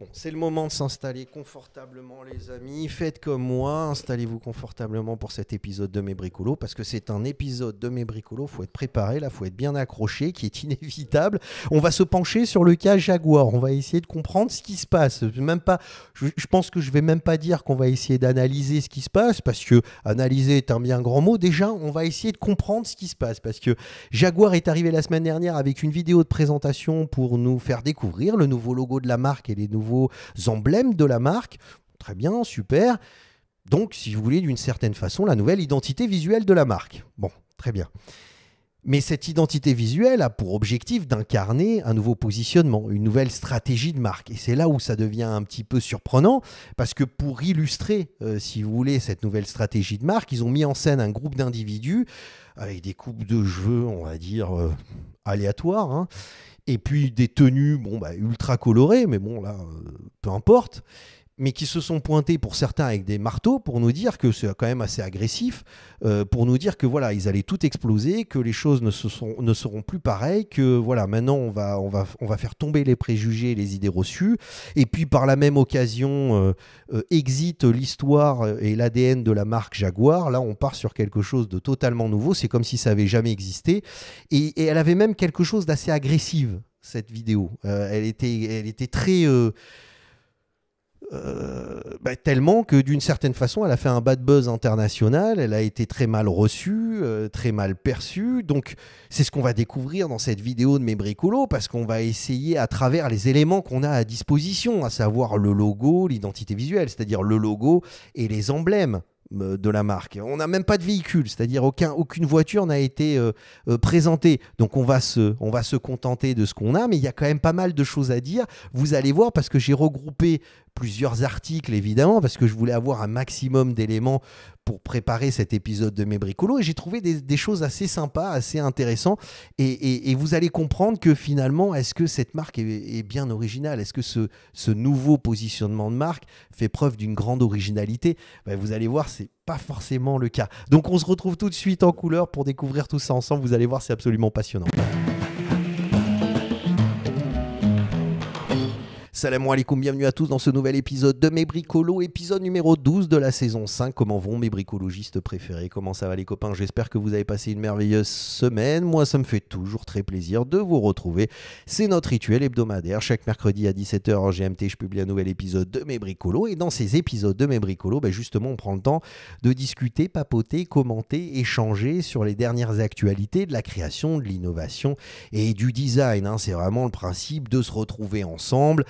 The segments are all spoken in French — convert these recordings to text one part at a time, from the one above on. Bon, c'est le moment de s'installer confortablement, les amis. Faites comme moi, installez-vous confortablement pour cet épisode de Mes Bricolos, parce que c'est un épisode de Mes Bricolos, il faut être préparé, là, il faut être bien accroché, qui est inévitable. On va se pencher sur le cas Jaguar, on va essayer de comprendre ce qui se passe. Même pas, je pense que je ne vais même pas dire qu'on va essayer d'analyser ce qui se passe, parce que analyser est un bien grand mot. Déjà, on va essayer de comprendre ce qui se passe, parce que Jaguar est arrivé la semaine dernière avec une vidéo de présentation pour nous faire découvrir le nouveau logo de la marque et les nouveaux emblèmes de la marque. Très bien, super. Donc, si vous voulez, d'une certaine façon, la nouvelle identité visuelle de la marque. Bon, très bien. Mais cette identité visuelle a pour objectif d'incarner un nouveau positionnement, une nouvelle stratégie de marque. Et c'est là où ça devient un petit peu surprenant, parce que pour illustrer, si vous voulez, cette nouvelle stratégie de marque, ils ont mis en scène un groupe d'individus avec des coupes de cheveux, on va dire, aléatoires, hein. Et puis des tenues bon, bah, ultra colorées, mais bon là, peu importe, mais qui se sont pointés pour certains avec des marteaux pour nous dire que c'est quand même assez agressif, pour nous dire que voilà, ils allaient tout exploser, que les choses ne seront plus pareilles, que voilà, maintenant on va faire tomber les préjugés et les idées reçues, et puis par la même occasion exit l'histoire et l'ADN de la marque Jaguar. Là on part sur quelque chose de totalement nouveau, c'est comme si ça n'avait jamais existé, et elle avait même quelque chose d'assez agressive, cette vidéo. Elle était très... bah, tellement que d'une certaine façon elle a fait un bad buzz international, elle a été très mal reçue, très mal perçue. Donc c'est ce qu'on va découvrir dans cette vidéo de Mes Bricolos, parce qu'on va essayer à travers les éléments qu'on a à disposition, à savoir le logo, l'identité visuelle, c'est-à-dire le logo et les emblèmes de la marque. On n'a même pas de véhicule, c'est-à-dire aucune voiture n'a été présentée. Donc on va se contenter de ce qu'on a, mais il y a quand même pas mal de choses à dire. Vous allez voir, parce que j'ai regroupé plusieurs articles, évidemment, parce que je voulais avoir un maximum d'éléments pour préparer cet épisode de Mes Bricolos, et j'ai trouvé des choses assez sympas, assez intéressantes, et vous allez comprendre que finalement, est-ce que cette marque est bien originale? Est-ce que ce nouveau positionnement de marque fait preuve d'une grande originalité? Ben, vous allez voir, c'est pas forcément le cas. Donc on se retrouve tout de suite en couleur pour découvrir tout ça ensemble. Vous allez voir, c'est absolument passionnant. Salam alaikum, bienvenue à tous dans ce nouvel épisode de Mes Bricolos, épisode numéro 12 de la saison 5. Comment vont mes bricologistes préférés? Comment ça va les copains? J'espère que vous avez passé une merveilleuse semaine. Moi, ça me fait toujours très plaisir de vous retrouver. C'est notre rituel hebdomadaire. Chaque mercredi à 17h en GMT, je publie un nouvel épisode de Mes Bricolos. Et dans ces épisodes de Mes Bricolos, ben justement, on prend le temps de discuter, papoter, commenter, échanger sur les dernières actualités de la création, de l'innovation et du design, hein. C'est vraiment le principe de se retrouver ensemble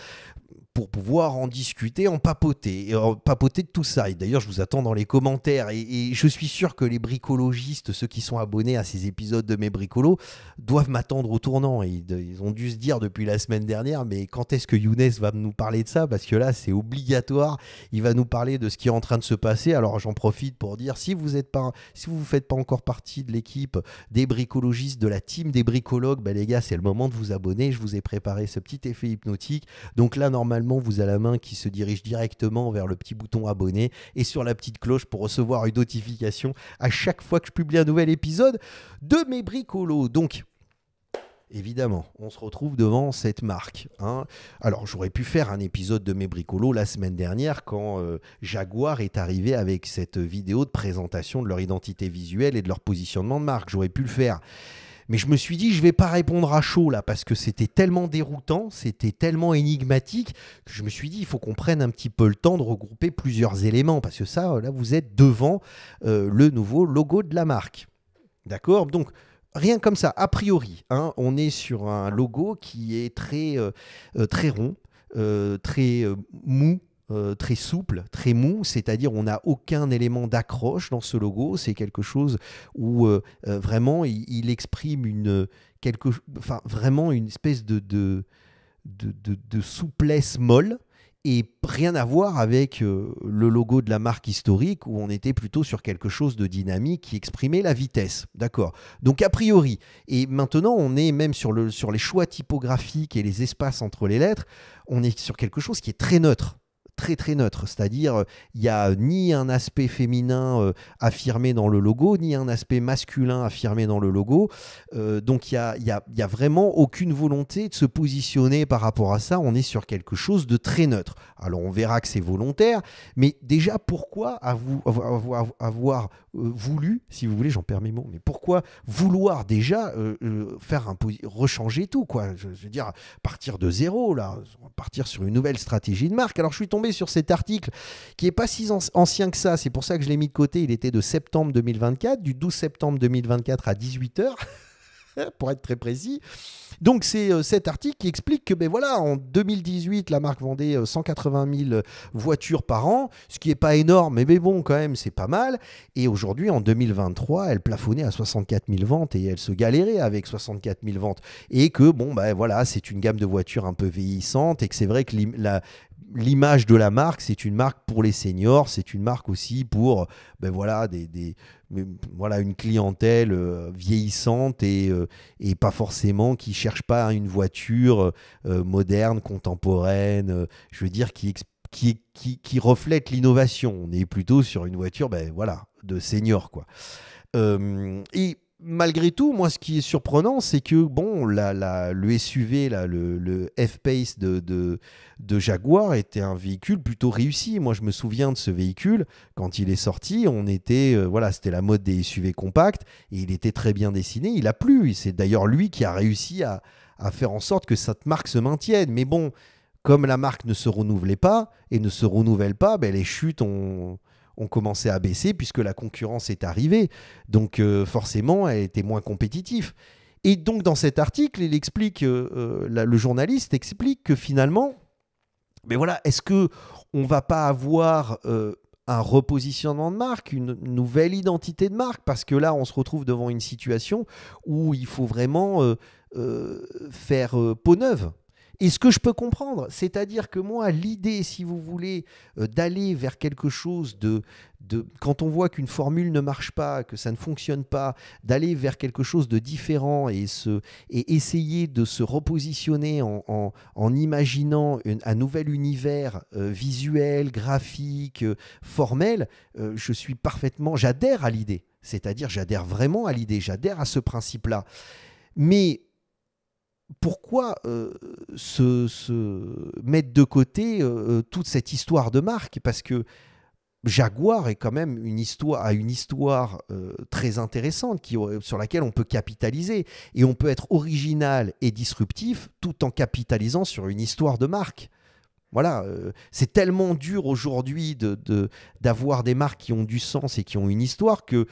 pour pouvoir en discuter, en papoter de tout ça. Et d'ailleurs, je vous attends dans les commentaires. Et je suis sûr que les bricologistes, ceux qui sont abonnés à ces épisodes de Mes Bricolos, doivent m'attendre au tournant. Ils ont dû se dire depuis la semaine dernière, mais quand est-ce que Younes va nous parler de ça? Parce que là, c'est obligatoire. Il va nous parler de ce qui est en train de se passer. Alors, j'en profite pour dire, si vous ne faites pas encore partie de l'équipe des bricologistes, de la team des bricologues, bah les gars, c'est le moment de vous abonner. Je vous ai préparé ce petit effet hypnotique. Donc là, normalement, vous avez la main qui se dirige directement vers le petit bouton abonné et sur la petite cloche pour recevoir une notification à chaque fois que je publie un nouvel épisode de Mes Bricolos. Donc évidemment, on se retrouve devant cette marque, hein. Alors, j'aurais pu faire un épisode de Mes Bricolos la semaine dernière quand Jaguar est arrivé avec cette vidéo de présentation de leur identité visuelle et de leur positionnement de marque. J'aurais pu le faire. Mais je me suis dit, je ne vais pas répondre à chaud là, parce que c'était tellement déroutant, c'était tellement énigmatique, que je me suis dit, il faut qu'on prenne un petit peu le temps de regrouper plusieurs éléments, parce que ça, là, vous êtes devant le nouveau logo de la marque. D'accord? Donc, rien comme ça, a priori, hein, on est sur un logo qui est très rond, très mou, très souple, très mou, c'est-à-dire on n'a aucun élément d'accroche dans ce logo. C'est quelque chose où vraiment il exprime vraiment une espèce de souplesse molle, et rien à voir avec le logo de la marque historique où on était plutôt sur quelque chose de dynamique qui exprimait la vitesse. D'accord. Donc a priori, et maintenant on est même sur les choix typographiques et les espaces entre les lettres, on est sur quelque chose qui est très neutre, très très neutre, c'est-à-dire il n'y a ni un aspect féminin affirmé dans le logo, ni un aspect masculin affirmé dans le logo, donc il n'y a vraiment aucune volonté de se positionner par rapport à ça, on est sur quelque chose de très neutre. Alors on verra que c'est volontaire, mais déjà pourquoi avoir voulu, si vous voulez, j'en perds mes mots, mais pourquoi vouloir déjà rechanger tout, quoi. Je veux dire, partir de zéro, là, partir sur une nouvelle stratégie de marque. Alors je suis tombé sur cet article qui n'est pas si ancien que ça, c'est pour ça que je l'ai mis de côté, il était de septembre 2024, du 12 septembre 2024 à 18h, pour être très précis. Donc c'est cet article qui explique que ben voilà, en 2018 la marque vendait 180 000 voitures par an, ce qui n'est pas énorme, mais bon quand même c'est pas mal, et aujourd'hui en 2023 elle plafonnait à 64 000 ventes et elle se galérait avec 64 000 ventes, et que bon ben voilà, c'est une gamme de voitures un peu vieillissante et que c'est vrai que l'image de la marque, c'est une marque pour les seniors, c'est une marque aussi pour ben voilà, voilà, une clientèle vieillissante et pas forcément qui cherche pas une voiture moderne, contemporaine, je veux dire qui reflète l'innovation. On est plutôt sur une voiture ben, voilà, de senior, quoi. Et malgré tout, moi, ce qui est surprenant, c'est que bon, le SUV, le F-Pace de Jaguar était un véhicule plutôt réussi. Moi, je me souviens de ce véhicule. Quand il est sorti, voilà, c'était la mode des SUV compacts et il était très bien dessiné. Il a plu. C'est d'ailleurs lui qui a réussi à faire en sorte que cette marque se maintienne. Mais bon, comme la marque ne se renouvelait pas et ne se renouvelle pas, ben, les chutes ont commencé à baisser puisque la concurrence est arrivée. Donc forcément, elle était moins compétitive. Et donc dans cet article, il explique, le journaliste explique que finalement, mais voilà, est-ce qu'on ne va pas avoir un repositionnement de marque, une nouvelle identité de marque? Parce que là, on se retrouve devant une situation où il faut vraiment faire peau neuve. Et ce que je peux comprendre, c'est-à-dire que moi, l'idée, si vous voulez, d'aller vers quelque chose quand on voit qu'une formule ne marche pas, que ça ne fonctionne pas, d'aller vers quelque chose de différent et essayer de se repositionner en imaginant un nouvel univers visuel, graphique, formel, j'adhère à l'idée. C'est-à-dire, j'adhère vraiment à l'idée, j'adhère à ce principe-là. Mais pourquoi se mettre de côté toute cette histoire de marque? Parce que Jaguar est quand même a une histoire très intéressante sur laquelle on peut capitaliser. Et on peut être original et disruptif tout en capitalisant sur une histoire de marque. Voilà, c'est tellement dur aujourd'hui d'avoir des marques qui ont du sens et qui ont une histoire que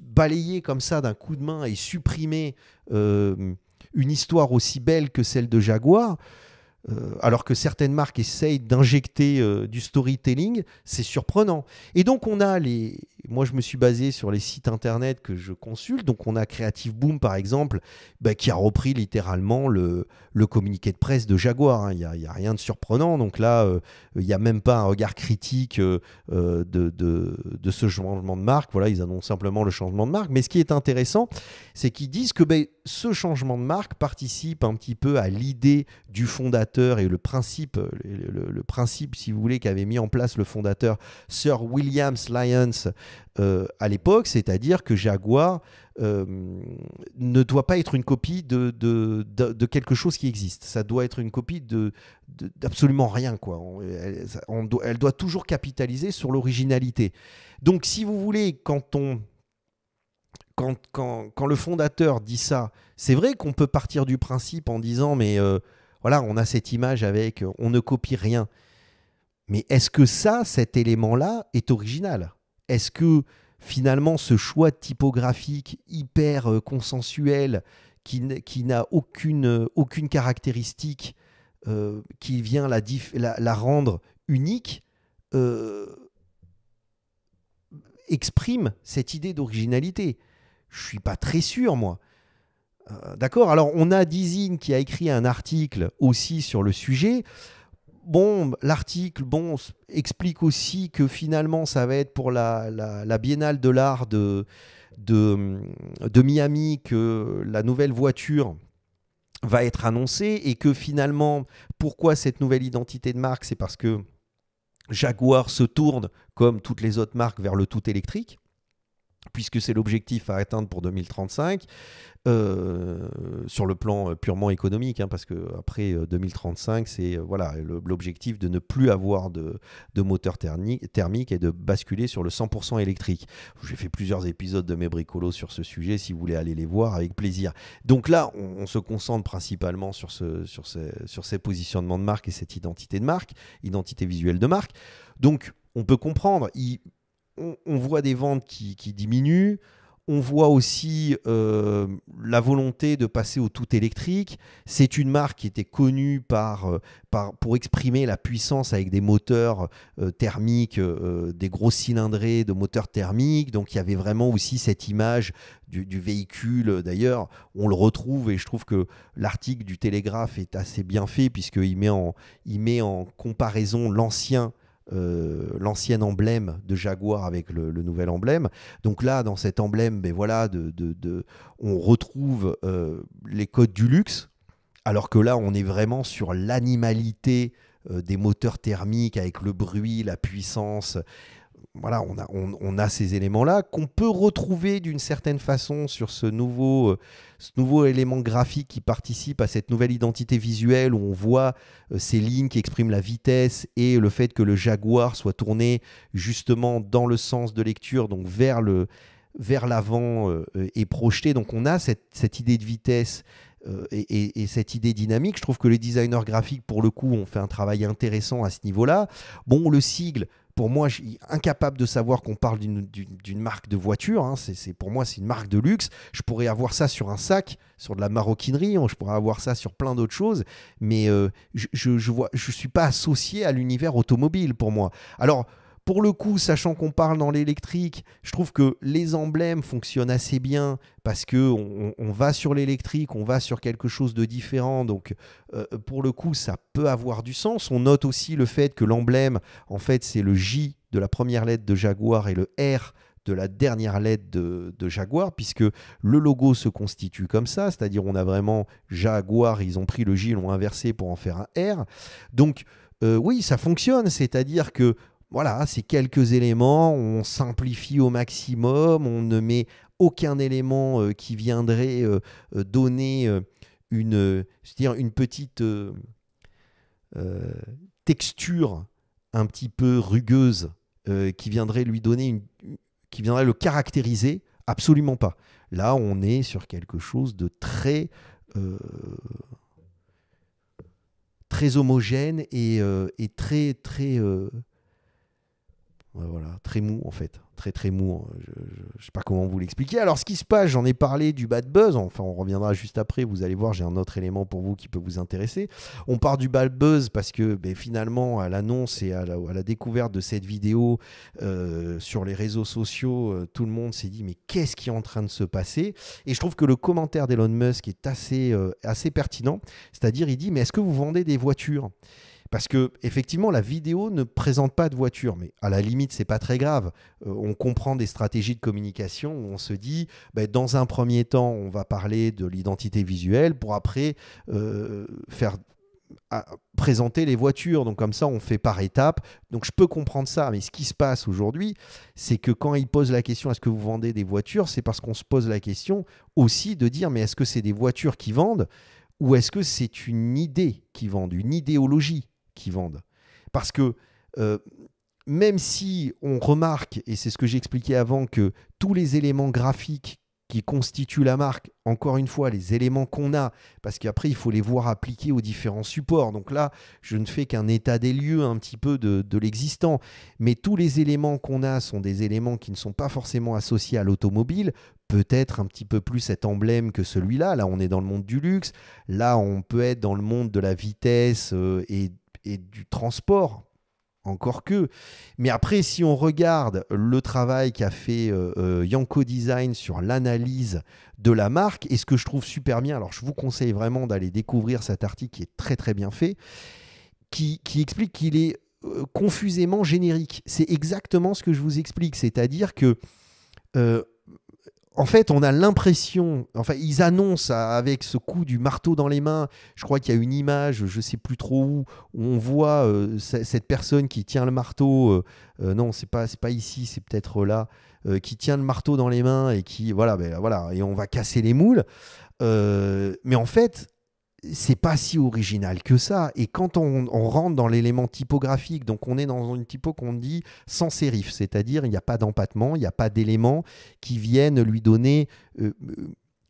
balayer comme ça d'un coup de main et supprimer une histoire aussi belle que celle de Jaguar, alors que certaines marques essayent d'injecter du storytelling, c'est surprenant. Et donc moi je me suis basé sur les sites internet que je consulte, donc on a Creative Boom par exemple, bah, qui a repris littéralement le communiqué de presse de Jaguar, il n'y a rien de surprenant, donc là il n'y a même pas un regard critique de ce changement de marque, voilà, ils annoncent simplement le changement de marque, mais ce qui est intéressant, c'est qu'ils disent que bah, ce changement de marque participe un petit peu à l'idée du fondateur et le principe, si vous voulez, qu'avait mis en place le fondateur Sir Williams Lyons à l'époque, c'est-à-dire que Jaguar ne doit pas être une copie de quelque chose qui existe. Ça doit être une copie d'absolument rien, quoi. Elle doit toujours capitaliser sur l'originalité. Donc, si vous voulez, quand le fondateur dit ça, c'est vrai qu'on peut partir du principe en disant mais voilà, on a cette image avec on ne copie rien. Mais est-ce que cet élément-là est original? Est-ce que finalement ce choix typographique hyper consensuel qui n'a aucune caractéristique qui vient la rendre unique exprime cette idée d'originalité? Je ne suis pas très sûr, moi. D'accord. Alors, on a Dizine qui a écrit un article aussi sur le sujet. Bon, l'article explique aussi que finalement, ça va être pour la Biennale de l'art de Miami que la nouvelle voiture va être annoncé et que finalement, pourquoi cette nouvelle identité de marque? C'est parce que Jaguar se tourne, comme toutes les autres marques, vers le tout électrique, puisque c'est l'objectif à atteindre pour 2035, sur le plan purement économique, hein, parce qu'après 2035, c'est voilà, l'objectif de ne plus avoir de moteur thermique et de basculer sur le 100% électrique. J'ai fait plusieurs épisodes de Mes Bricolos sur ce sujet, si vous voulez aller les voir, avec plaisir. Donc là, on se concentre principalement sur ces positionnements de marque et cette identité de marque, identité visuelle de marque. Donc, on peut comprendre... On voit des ventes qui diminuent, on voit aussi la volonté de passer au tout électrique. C'est une marque qui était connue pour exprimer la puissance avec des moteurs thermiques, des gros cylindrés de moteurs thermiques. Donc il y avait vraiment aussi cette image du véhicule. D'ailleurs, on le retrouve et je trouve que l'article du Télégraphe est assez bien fait puisqu'il met en comparaison l'ancien emblème de Jaguar avec le nouvel emblème. Donc là, dans cet emblème, ben voilà, on retrouve les codes du luxe, alors que là, on est vraiment sur l'animalité des moteurs thermiques avec le bruit, la puissance. Voilà, on a ces éléments-là qu'on peut retrouver d'une certaine façon sur ce nouveau élément graphique qui participe à cette nouvelle identité visuelle où on voit ces lignes qui expriment la vitesse et le fait que le Jaguar soit tourné justement dans le sens de lecture, donc vers l'avant et projeté. Donc on a cette idée de vitesse et cette idée dynamique. Je trouve que les designers graphiques, pour le coup, ont fait un travail intéressant à ce niveau-là. Bon, le sigle... Pour moi, je suis incapable de savoir qu'on parle d'une marque de voiture. Hein. Pour moi, c'est une marque de luxe. Je pourrais avoir ça sur un sac, sur de la maroquinerie. Je pourrais avoir ça sur plein d'autres choses. Mais je suis pas associé à l'univers automobile pour moi. Alors, pour le coup, sachant qu'on parle dans l'électrique, je trouve que les emblèmes fonctionnent assez bien parce qu'on va sur l'électrique, on va sur quelque chose de différent. Donc, pour le coup, ça peut avoir du sens. On note aussi le fait que l'emblème, en fait, c'est le J de la première lettre de Jaguar et le R de la dernière lettre de Jaguar, puisque le logo se constitue comme ça, c'est-à-dire on a vraiment Jaguar, ils ont pris le J, ils l'ont inversé pour en faire un R. Donc, oui, ça fonctionne, c'est-à-dire que voilà, c'est quelques éléments, on simplifie au maximum, on ne met aucun élément qui viendrait donner une petite texture un petit peu rugueuse qui viendrait lui donner qui viendrait le caractériser, absolument pas. Là, on est sur quelque chose de très... très homogène et très... Voilà, très mou en fait, très mou, je sais pas comment vous l'expliquer. Alors ce qui se passe, j'en ai parlé du bad buzz, enfin on reviendra juste après, vous allez voir, j'ai un autre élément pour vous qui peut vous intéresser. On part du bad buzz parce que ben, finalement à l'annonce et à la découverte de cette vidéo sur les réseaux sociaux, tout le monde s'est dit mais qu'est-ce qui est en train de se passer? Et je trouve que le commentaire d'Elon Musk est assez pertinent, c'est-à-dire il dit mais est-ce que vous vendez des voitures? Parce que effectivement, la vidéo ne présente pas de voiture, mais à la limite, c'est pas très grave. On comprend des stratégies de communication où on se dit, bah, dans un premier temps, on va parler de l'identité visuelle pour après présenter les voitures. Donc comme ça, on fait par étapes. Donc je peux comprendre ça, mais ce qui se passe aujourd'hui, c'est que quand ils posent la question, est-ce que vous vendez des voitures? C'est parce qu'on se pose la question aussi de dire, mais est-ce que c'est des voitures qui vendent ou est-ce que c'est une idée qui vend, une idéologie qui vendent. Parce que même si on remarque, et c'est ce que j'expliquais avant, que tous les éléments graphiques qui constituent la marque, encore une fois, les éléments qu'on a, parce qu'après, il faut les voir appliqués aux différents supports. Donc là, je ne fais qu'un état des lieux un petit peu de l'existant. Mais tous les éléments qu'on a sont des éléments qui ne sont pas forcément associés à l'automobile. Peut-être un petit peu plus cet emblème que celui-là. Là, on est dans le monde du luxe. Là, on peut être dans le monde de la vitesse et du transport. Encore que. Mais après, si on regarde le travail qu'a fait Yanko Design sur l'analyse de la marque, et ce que je trouve super bien, alors je vous conseille vraiment d'aller découvrir cet article qui est très bien fait, qui explique qu'il est confusément générique. C'est exactement ce que je vous explique, c'est-à-dire que en fait, on a l'impression, enfin, ils annoncent avec ce coup du marteau dans les mains, je crois qu'il y a une image, je ne sais plus trop où on voit cette personne qui tient le marteau, non, c'est pas ici, c'est peut-être là, qui tient le marteau dans les mains et qui, voilà, ben, voilà, et on va casser les moules. Mais en fait, c'est pas si original que ça. Et quand on rentre dans l'élément typographique, donc on est dans une typo qu'on dit sans sérif, c'est-à-dire il n'y a pas d'empattement, il n'y a pas d'éléments qui viennent lui donner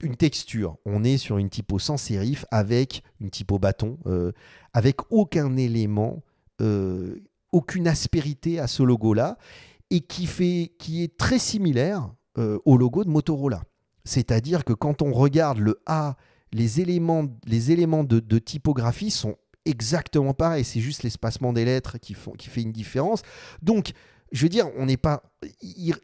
une texture. On est sur une typo sans sérif avec une typo bâton, avec aucun élément, aucune aspérité à ce logo-là, et qui est très similaire au logo de Motorola. C'est-à-dire que quand on regarde le A, les éléments de typographie sont exactement pareils. C'est juste l'espacement des lettres qui fait une différence. Donc, je veux dire, on n'est pas...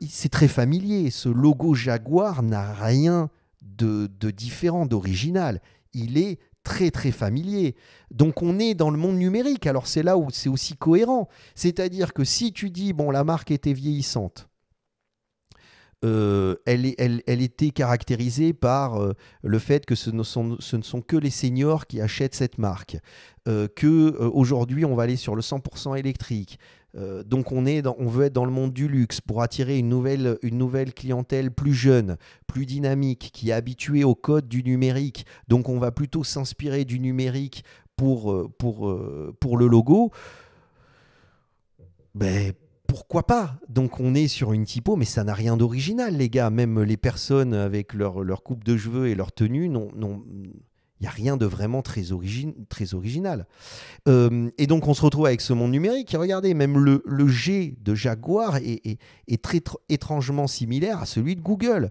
C'est très familier. Ce logo Jaguar n'a rien de différent, d'original. Il est très, très familier. Donc, on est dans le monde numérique. Alors, c'est là où c'est aussi cohérent. C'est-à-dire que si tu dis, bon, la marque était vieillissante, elle était caractérisée par le fait que ce ne sont que les seniors qui achètent cette marque, qu'aujourd'hui on va aller sur le 100% électrique, donc on veut être dans le monde du luxe pour attirer une nouvelle clientèle plus jeune, plus dynamique, qui est habituée aux codes du numérique, donc on va plutôt s'inspirer du numérique pour le logo. Ben, pourquoi pas? Donc on est sur une typo, mais ça n'a rien d'original, les gars. Même les personnes avec leur coupe de cheveux et leur tenue, il n'y a rien de vraiment très original. Et donc on se retrouve avec ce monde numérique. Et regardez, même le G de Jaguar est très étrangement similaire à celui de Google.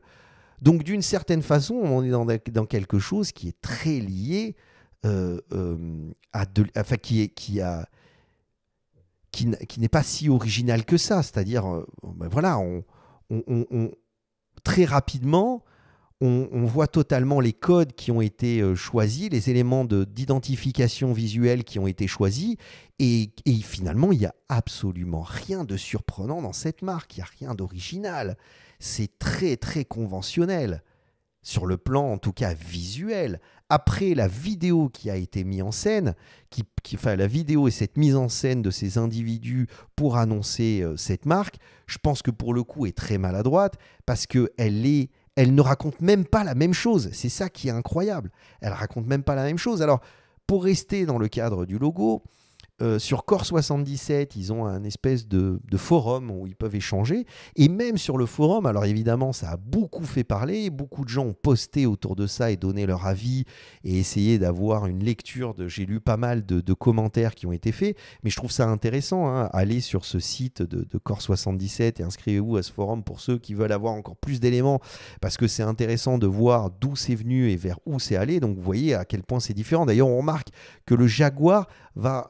Donc d'une certaine façon, on est dans quelque chose qui est très lié à... Enfin, qui n'est pas si original que ça, c'est-à-dire, ben voilà, très rapidement, on voit totalement les codes qui ont été choisis, les éléments d'identification visuelle qui ont été choisis, et finalement, il n'y a absolument rien de surprenant dans cette marque, il n'y a rien d'original, c'est très très conventionnel, sur le plan en tout cas visuel. Après la vidéo qui a été mise en scène, enfin la vidéo et cette mise en scène de ces individus pour annoncer cette marque, je pense que pour le coup est très maladroite parce qu'elle ne raconte même pas la même chose. C'est ça qui est incroyable. Elle ne raconte même pas la même chose. Alors, pour rester dans le cadre du logo, sur Core77, ils ont un espèce de forum où ils peuvent échanger. Et même sur le forum, alors évidemment, ça a beaucoup fait parler. Beaucoup de gens ont posté autour de ça et donné leur avis et essayé d'avoir une lecture. J'ai lu pas mal de commentaires qui ont été faits. Mais je trouve ça intéressant, hein. Allez sur ce site de Core77 et inscrivez-vous à ce forum pour ceux qui veulent avoir encore plus d'éléments. Parce que c'est intéressant de voir d'où c'est venu et vers où c'est allé. Donc vous voyez à quel point c'est différent. D'ailleurs, on remarque que le Jaguar va...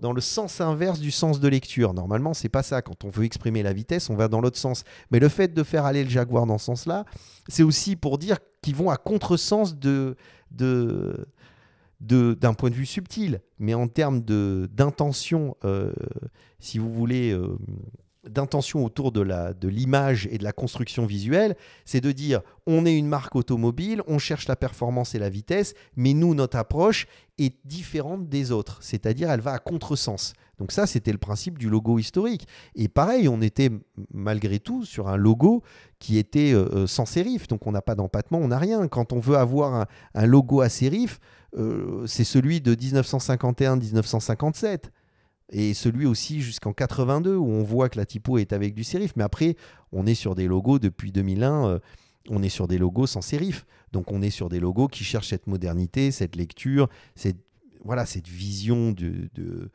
dans le sens inverse du sens de lecture. Normalement, c'est pas ça. Quand on veut exprimer la vitesse, on va dans l'autre sens. Mais le fait de faire aller le Jaguar dans ce sens-là, c'est aussi pour dire qu'ils vont à contresens d'un point de vue subtil. Mais en termes d'intention, si vous voulez, d'intention autour de l'image et de la construction visuelle, c'est de dire on est une marque automobile, on cherche la performance et la vitesse, mais nous, notre approche est différente des autres, c'est-à-dire elle va à contresens. Donc ça, c'était le principe du logo historique. Et pareil, on était malgré tout sur un logo qui était sans sérif, donc on n'a pas d'empattement, on n'a rien. Quand on veut avoir un logo à sérif, c'est celui de 1951-1957. Et celui aussi jusqu'en 82 où on voit que la typo est avec du sérif. Mais après, on est sur des logos depuis 2001, on est sur des logos sans sérif. Donc on est sur des logos qui cherchent cette modernité, cette lecture, cette vision de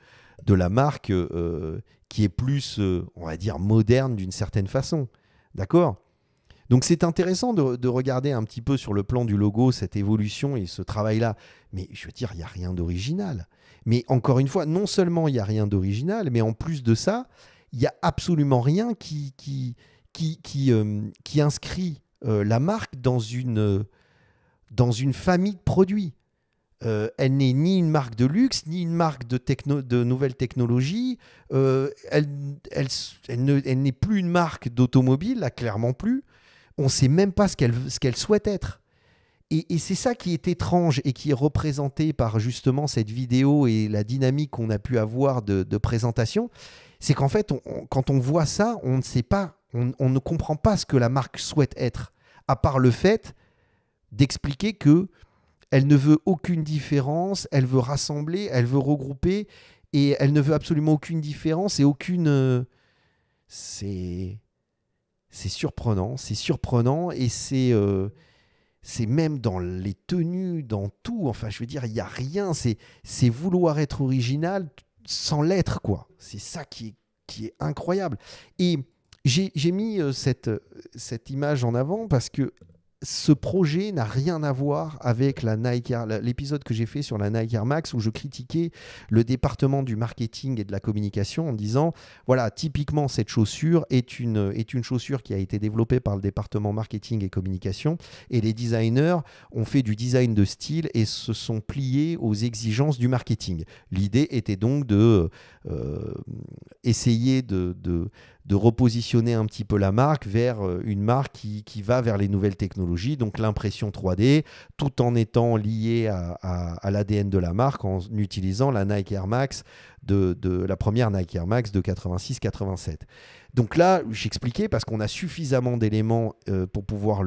la marque qui est plus, on va dire, moderne d'une certaine façon. D'accord ? Donc c'est intéressant de regarder un petit peu sur le plan du logo cette évolution et ce travail-là. Mais je veux dire, il n'y a rien d'original. Mais encore une fois, non seulement il n'y a rien d'original, mais en plus de ça, il n'y a absolument rien qui inscrit la marque dans une famille de produits. Elle n'est ni une marque de luxe, ni une marque de nouvelles technologies. Elle n'est plus une marque d'automobile, là, clairement plus. on ne sait même pas ce qu'elle souhaite être. Et c'est ça qui est étrange et qui est représenté par justement cette vidéo et la dynamique qu'on a pu avoir de présentation. C'est qu'en fait, quand on voit ça, on ne sait pas, on ne comprend pas ce que la marque souhaite être, à part le fait d'expliquer qu'elle ne veut aucune différence, elle veut rassembler, elle veut regrouper, et elle ne veut absolument aucune différence et aucune... C'est surprenant, et c'est même dans les tenues, dans tout. Enfin, je veux dire, il n'y a rien. C'est vouloir être original sans l'être, quoi. C'est ça qui est incroyable. Et j'ai mis cette image en avant parce que ce projet n'a rien à voir avec la Nike Air, l'épisode que j'ai fait sur la Nike Air Max où je critiquais le département du marketing et de la communication en disant, voilà, typiquement cette chaussure est une chaussure qui a été développée par le département marketing et communication, et les designers ont fait du design de style et se sont pliés aux exigences du marketing. L'idée était donc de essayer de repositionner un petit peu la marque vers une marque qui va vers les nouvelles technologies, donc l'impression 3D, tout en étant liée à l'ADN de la marque, en utilisant la Nike Air Max, la première Nike Air Max de 86-87. Donc là, j'expliquais, parce qu'on a suffisamment d'éléments pour pouvoir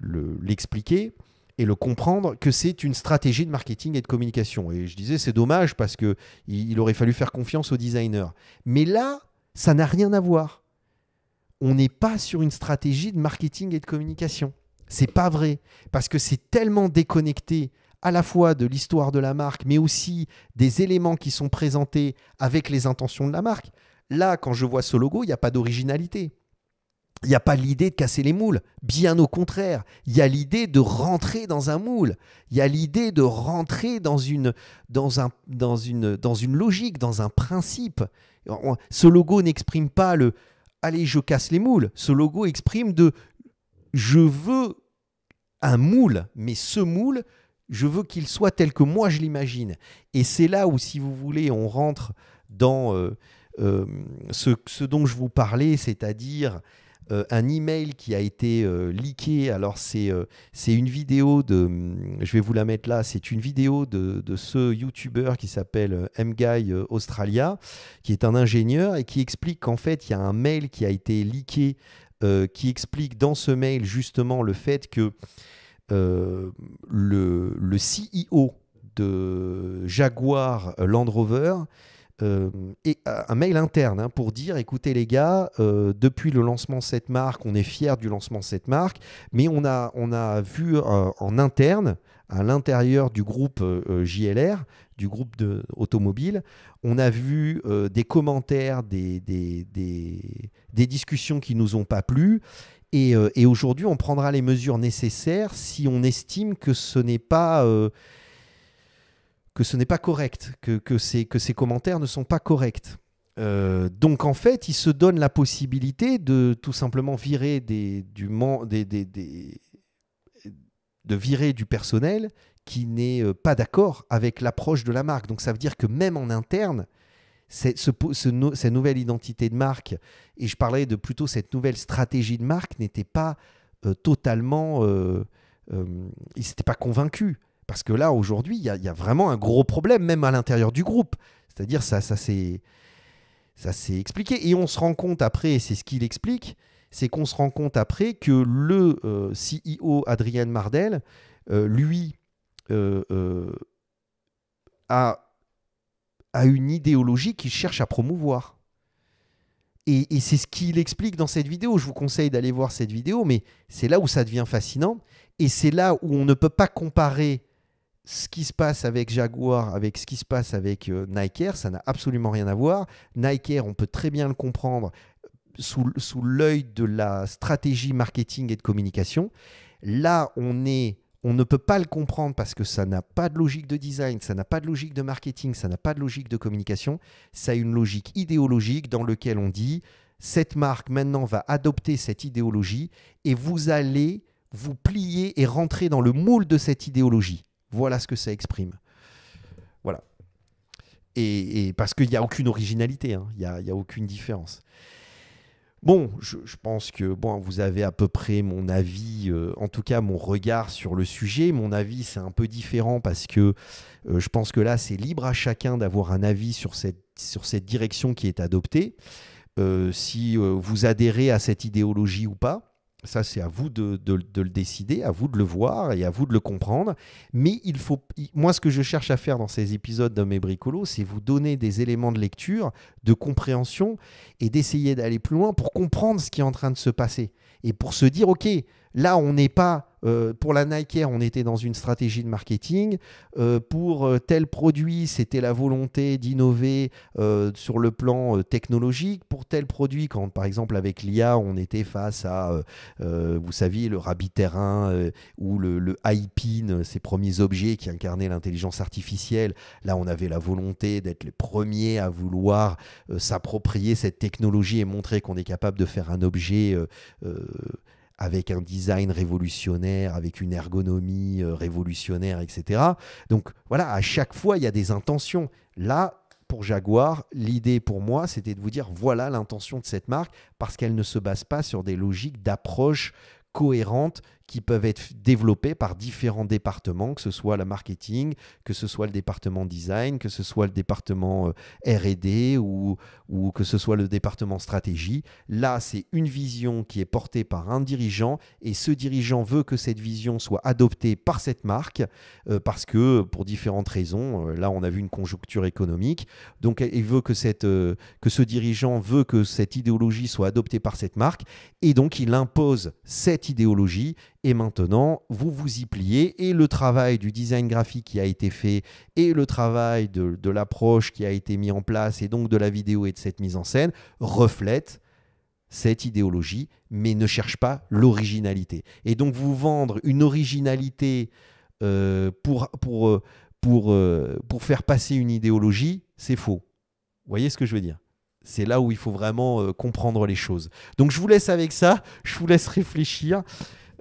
l'expliquer et le comprendre, que c'est une stratégie de marketing et de communication. Et je disais, c'est dommage, parce qu'il aurait fallu faire confiance aux designers. Mais là, ça n'a rien à voir. On n'est pas sur une stratégie de marketing et de communication. C'est pas vrai, parce que c'est tellement déconnecté à la fois de l'histoire de la marque, mais aussi des éléments qui sont présentés avec les intentions de la marque. Là, quand je vois ce logo, il n'y a pas d'originalité. Il n'y a pas l'idée de casser les moules. Bien au contraire, il y a l'idée de rentrer dans un moule. Il y a l'idée de rentrer dans une logique, dans un principe. Ce logo n'exprime pas le « allez, je casse les moules ». Ce logo exprime « je veux un moule, mais ce moule, je veux qu'il soit tel que moi je l'imagine ». Et c'est là où, si vous voulez, on rentre dans ce dont je vous parlais, c'est-à-dire un email qui a été leaké. Alors, c'est une vidéo je vais vous la mettre là. C'est une vidéo de ce YouTuber qui s'appelle MGuy Australia, qui est un ingénieur et qui explique qu'en fait, il y a un mail qui a été leaké, qui explique dans ce mail justement le fait que le CEO de Jaguar Land Rover, et un mail interne pour dire, écoutez les gars, depuis le lancement de cette marque, on est fiers du lancement de cette marque, mais on a vu en interne, à l'intérieur du groupe JLR, du groupe automobile, on a vu des commentaires, des discussions qui ne nous ont pas plu, et aujourd'hui on prendra les mesures nécessaires si on estime que ce n'est pas... que ce n'est pas correct, que ces commentaires ne sont pas corrects. Donc, en fait, il se donne la possibilité de tout simplement virer virer du personnel qui n'est pas d'accord avec l'approche de la marque. Donc, ça veut dire que même en interne, cette nouvelle identité de marque, et je parlais de plutôt cette nouvelle stratégie de marque, n'était pas totalement... ils n'étaient pas convaincus. Parce que là, aujourd'hui, il y a vraiment un gros problème, même à l'intérieur du groupe. C'est-à-dire, ça s'est expliqué. Et on se rend compte après, c'est ce qu'il explique, c'est qu'on se rend compte après que le CEO Adrian Mardell, lui, a une idéologie qu'il cherche à promouvoir. Et c'est ce qu'il explique dans cette vidéo. Je vous conseille d'aller voir cette vidéo, mais c'est là où ça devient fascinant. Et c'est là où on ne peut pas comparer ce qui se passe avec Jaguar, avec ce qui se passe avec Nike Air, ça n'a absolument rien à voir. Nike Air, on peut très bien le comprendre sous l'œil de la stratégie marketing et de communication. Là, on ne peut pas le comprendre parce que ça n'a pas de logique de design, ça n'a pas de logique de marketing, ça n'a pas de logique de communication. Ça a une logique idéologique dans laquelle on dit « cette marque maintenant va adopter cette idéologie et vous allez vous plier et rentrer dans le moule de cette idéologie ». Voilà ce que ça exprime. Voilà. Et parce qu'il n'y a aucune originalité, il n'y a aucune différence. Bon, je pense que bon, vous avez à peu près mon avis, en tout cas mon regard sur le sujet. Mon avis, c'est un peu différent parce que je pense que là, c'est libre à chacun d'avoir un avis sur cette direction qui est adoptée. Si vous adhérez à cette idéologie ou pas, ça, c'est à vous de le décider, à vous de le voir et à vous de le comprendre. Mais il faut, moi, ce que je cherche à faire dans ces épisodes de Mes Bricolos, c'est vous donner des éléments de lecture, de compréhension et d'essayer d'aller plus loin pour comprendre ce qui est en train de se passer. Et pour se dire, OK, là, on n'est pas... pour la Nike Air, on était dans une stratégie de marketing. Pour tel produit, c'était la volonté d'innover sur le plan technologique. Pour tel produit, quand par exemple avec l'IA, on était face à, vous savez, le Rabbit Terrain ou le Hi-Pin, ces premiers objets qui incarnaient l'intelligence artificielle. Là, on avait la volonté d'être les premiers à vouloir s'approprier cette technologie et montrer qu'on est capable de faire un objet avec un design révolutionnaire, avec une ergonomie révolutionnaire, etc. Donc voilà, à chaque fois, il y a des intentions. Là, pour Jaguar, l'idée pour moi, c'était de vous dire, voilà l'intention de cette marque, parce qu'elle ne se base pas sur des logiques d'approche cohérentes qui peuvent être développées par différents départements, que ce soit le marketing, que ce soit le département design, que ce soit le département R&D ou que ce soit le département stratégie. Là, c'est une vision qui est portée par un dirigeant et ce dirigeant veut que cette vision soit adoptée par cette marque parce que pour différentes raisons, là on a vu une conjoncture économique, donc il veut que ce dirigeant veut que cette idéologie soit adoptée par cette marque et donc il impose cette idéologie. Et maintenant, vous vous y pliez et le travail du design graphique qui a été fait et le travail de l'approche qui a été mis en place et donc de la vidéo et de cette mise en scène reflète cette idéologie, mais ne cherche pas l'originalité. Et donc, vous vendre une originalité pour faire passer une idéologie, c'est faux. Vous voyez ce que je veux dire ? C'est là où il faut vraiment comprendre les choses. Donc, je vous laisse avec ça. Je vous laisse réfléchir.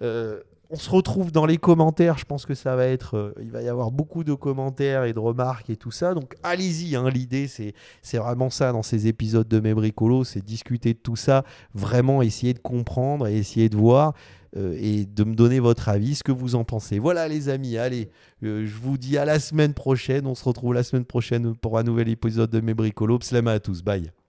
On se retrouve dans les commentaires. Je pense que ça va être, il va y avoir beaucoup de commentaires et de remarques et tout ça. Donc allez-y, hein. L'idée c'est vraiment ça dans ces épisodes de Mes Bricolos, c'est discuter de tout ça, vraiment essayer de comprendre et essayer de voir et de me donner votre avis, ce que vous en pensez. Voilà les amis, allez, je vous dis à la semaine prochaine. On se retrouve la semaine prochaine pour un nouvel épisode de Mes Bricolos. Slema à tous, bye.